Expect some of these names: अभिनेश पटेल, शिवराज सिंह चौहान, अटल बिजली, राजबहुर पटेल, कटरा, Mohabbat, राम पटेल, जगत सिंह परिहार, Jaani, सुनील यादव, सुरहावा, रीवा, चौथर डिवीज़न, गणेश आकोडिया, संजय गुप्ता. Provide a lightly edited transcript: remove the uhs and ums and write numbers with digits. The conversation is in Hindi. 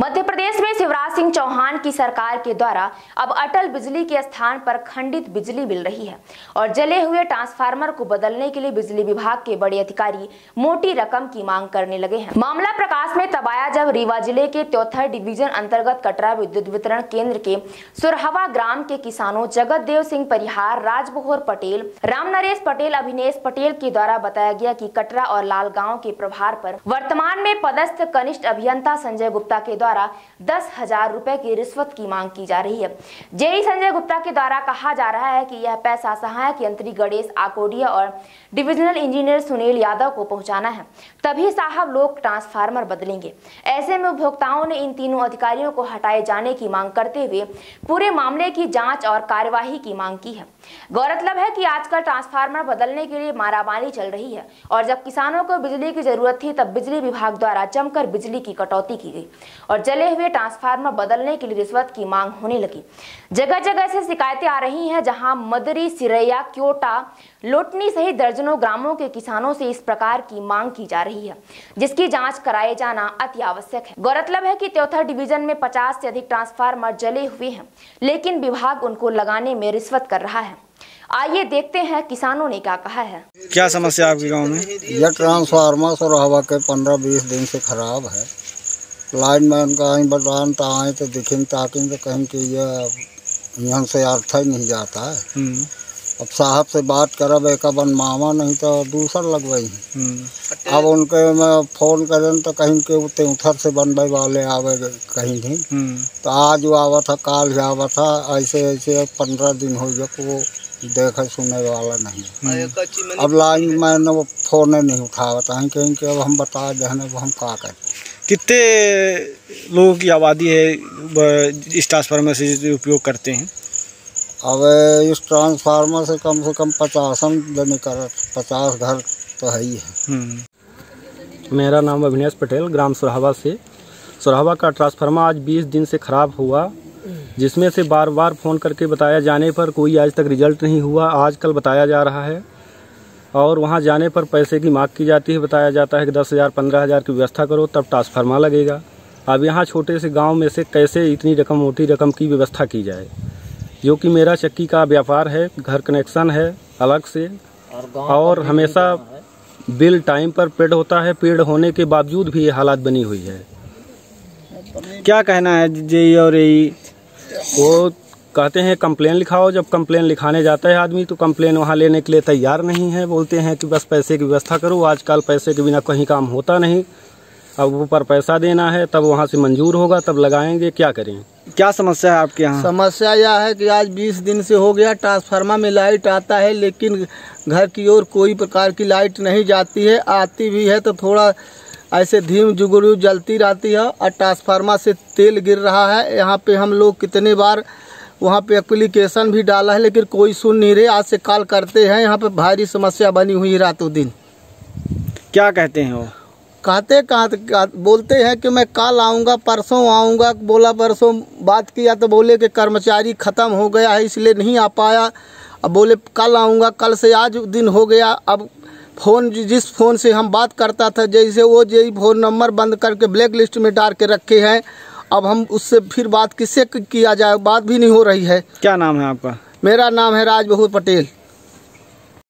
मध्य प्रदेश में शिवराज सिंह चौहान की सरकार के द्वारा अब अटल बिजली के स्थान पर खंडित बिजली मिल रही है और जले हुए ट्रांसफार्मर को बदलने के लिए बिजली विभाग के बड़े अधिकारी मोटी रकम की मांग करने लगे हैं। मामला प्रकाश में तब आया जब रीवा जिले के चौथर डिवीज़न अंतर्गत कटरा विद्युत वितरण केंद्र के सुरहावा ग्राम के किसानों जगत सिंह परिहार, राजबहुर पटेल, राम पटेल, अभिनेश पटेल के द्वारा बताया गया कि कटरा और लाल के प्रभार पर वर्तमान में पदस्थ कनिष्ठ अभियंता संजय गुप्ता के द्वारा 10,000 रुपए की रिश्वत की मांग की जा रही है। जेडी संजय गुप्ता के द्वारा कहा जा रहा है कि यह पैसा सहायक यंत्री गणेश आकोडिया और डिविजनल इंजीनियर सुनील यादव को पहुंचाना है, तभी साहब लोग ट्रांसफार्मर बदलेंगे। ऐसे में उपभोक्ताओं ने इन तीनों अधिकारियों को हटाए जाने की मांग करते हुए पूरे मामले की जाँच और कार्यवाही की मांग की है। गौरतलब है कि आजकल ट्रांसफार्मर बदलने के लिए मारामारी चल रही है और जब किसानों को बिजली की जरूरत थी तब बिजली विभाग द्वारा जमकर बिजली की कटौती की गई और जले हुए ट्रांसफार्मर बदलने के लिए रिश्वत की मांग होने लगी। जगह जगह से शिकायतें आ रही हैं, जहां मदरी, सिरैया, क्योटा, लोटनी सहित दर्जनों ग्रामों के किसानों से इस प्रकार की मांग की जा रही है, जिसकी जांच कराए जाना अति आवश्यक है। गौरतलब है कि चौथर डिवीजन में 50 से अधिक ट्रांसफार्मर जले हुए हैं, लेकिन विभाग उनको लगाने में रिश्वत कर रहा है। आइए देखते हैं किसानों ने क्या कहा है। क्या समस्या आपके गाँव में? यह ट्रांसफार्मर सुरहावा के 15-20 दिन से खराब है। लाइन में कहीं बदलान आए तो दिखें ताकिन तो कहें कि यह यहाँ से अर्थ ही नहीं जाता है। अब साहब से बात करब एक बन मामा नहीं तो दूसर लगवाई। अब उनके में फ़ोन करें तो कहीं के त्योथर से बनबे वाले आवे कहीं नहीं तो आज वो आवा था, काल ही आवा था। ऐसे ऐसे 15 दिन हो गया वो देखे सुनने वाला नहीं। अब लाइन मैंने वो फ़ोन नहीं उठावा था, कहीं कि अब हम बता दें हम क्या करें। कितने लोगों की आबादी है इस ट्रांसफार्मर से उपयोग करते हैं? अब इस ट्रांसफार्मर से कम 50 घर तो है ही है। मेरा नाम अभिनेश पटेल, ग्राम सुरहावा से। सुरहावा का ट्रांसफार्मर आज 20 दिन से ख़राब हुआ, जिसमें से बार बार फ़ोन करके बताया जाने पर कोई आज तक रिजल्ट नहीं हुआ। आजकल बताया जा रहा है और वहाँ जाने पर पैसे की मांग की जाती है। बताया जाता है कि 10,000-15,000 की व्यवस्था करो तब ट्रांसफार्मर लगेगा। अब यहाँ छोटे से गांव में से कैसे इतनी रकम, मोटी रकम की व्यवस्था की जाए, जो कि मेरा चक्की का व्यापार है, घर कनेक्शन है अलग से और हमेशा बिल टाइम पर पेड होता है। पेड होने के बावजूद भी ये हालात बनी हुई है। क्या कहना है जी? और यही वो कहते हैं कंप्लेन लिखाओ। जब कंप्लेन लिखाने जाता है आदमी तो कंप्लेन वहाँ लेने के लिए तैयार नहीं है। बोलते हैं कि बस पैसे की व्यवस्था करो। आजकल पैसे के बिना कहीं काम होता नहीं। अब ऊपर पैसा देना है तब वहाँ से मंजूर होगा तब लगाएंगे। क्या करें? क्या समस्या है आपके यहाँ? समस्या यह है कि आज 20 दिन से हो गया ट्रांसफार्मर में लाइट आता है, लेकिन घर की ओर कोई प्रकार की लाइट नहीं जाती है। आती भी है तो थोड़ा ऐसे धीम जुगुरू जलती रहती है और ट्रांसफार्मर से तेल गिर रहा है। यहाँ पर हम लोग कितने बार वहाँ पे एप्लीकेशन भी डाला है, लेकिन कोई सुन नहीं रहे। आज से कॉल करते हैं, यहाँ पे भारी समस्या बनी हुई है रातों दिन। क्या कहते हैं वो? बोलते हैं कि मैं कल आऊँगा, परसों आऊँगा। बोला परसों, बात किया तो बोले कि कर्मचारी ख़त्म हो गया है इसलिए नहीं आ पाया। अब बोले कल आऊँगा, कल से आज दिन हो गया। अब फ़ोन, जिस फ़ोन से हम बात करता था जैसे वो जेई फ़ोन नंबर बंद करके ब्लैक लिस्ट में डाल के रखे हैं। अब हम उससे फिर बात किससे किया जाए, बात भी नहीं हो रही है। क्या नाम है आपका? मेरा नाम है राजबहुर पटेल।